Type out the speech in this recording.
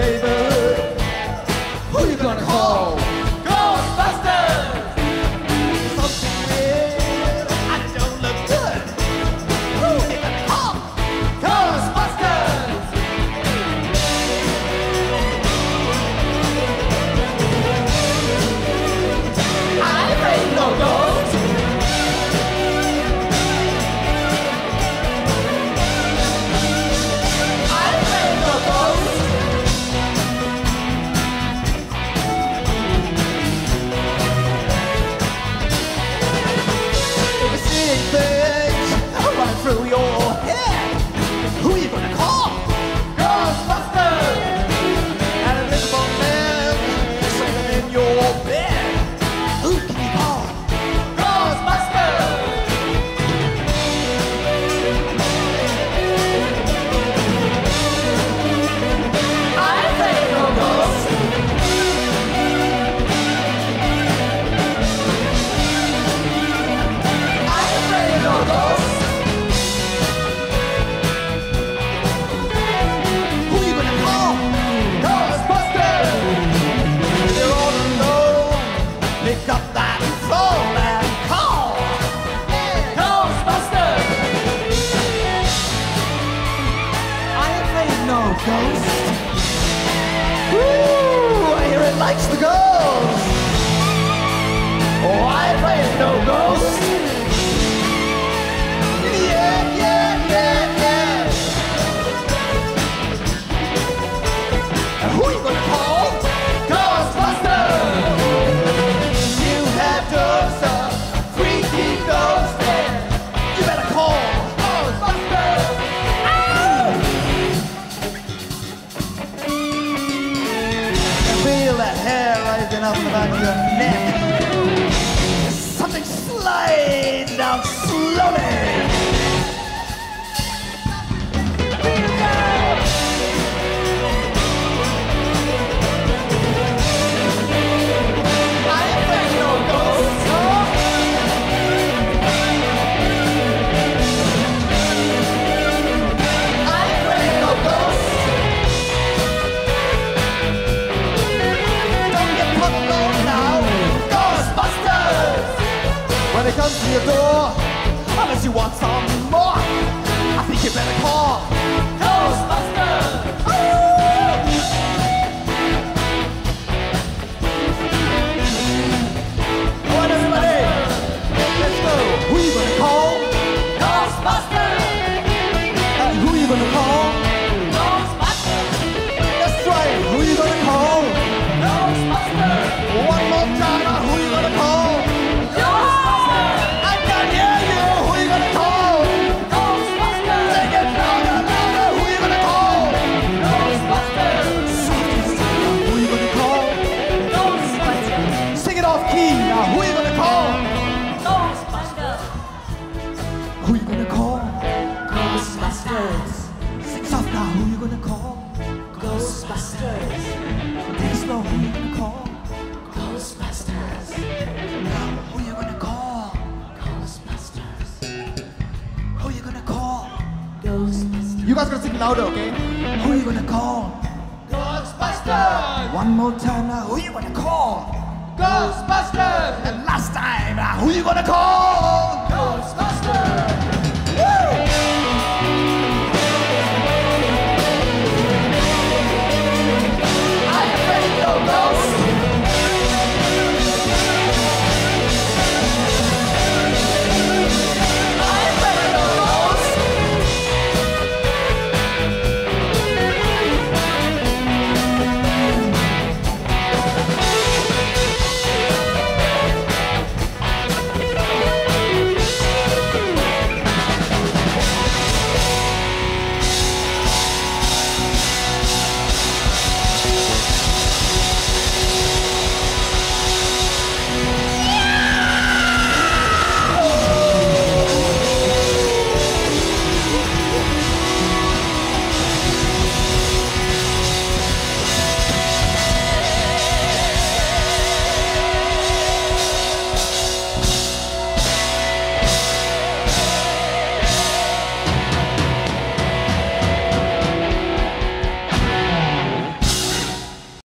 neighborhood. Who you gonna call? Ghostbusters! Something weird, I don't look good. Who you gonna call? Ghostbusters! I ain't no ghost. Ghost. Woo! I hear it likes the ghost. Oh, I play no ghost. Yeah, yeah, yeah, yeah. And who are you gonna call? Ghostbusters! You have done some freaky ghost there. You better call. That hair rising up about your neck. Something slides down slowly. When it comes to your door, unless you want some more, I think you better call Ghostbusters! All right, everybody, let's go. Who are you gonna call? Ghostbusters! And who are you gonna call? Ghostbusters! That's right, who are you gonna call? Ghostbusters! One more time, who are you gonna call? Who you gonna call? Ghostbusters. Sing soft now. Who you gonna call? Ghostbusters. Take it slow. Who you gonna call? Ghostbusters. Now, who you gonna call? Ghostbusters. Who you gonna call? Ghostbusters. You guys gonna sing louder, okay? Who you gonna call? Ghostbusters. One more time now. Who you gonna call? Ghostbusters. And last time now. Who you gonna call? Ghostbusters.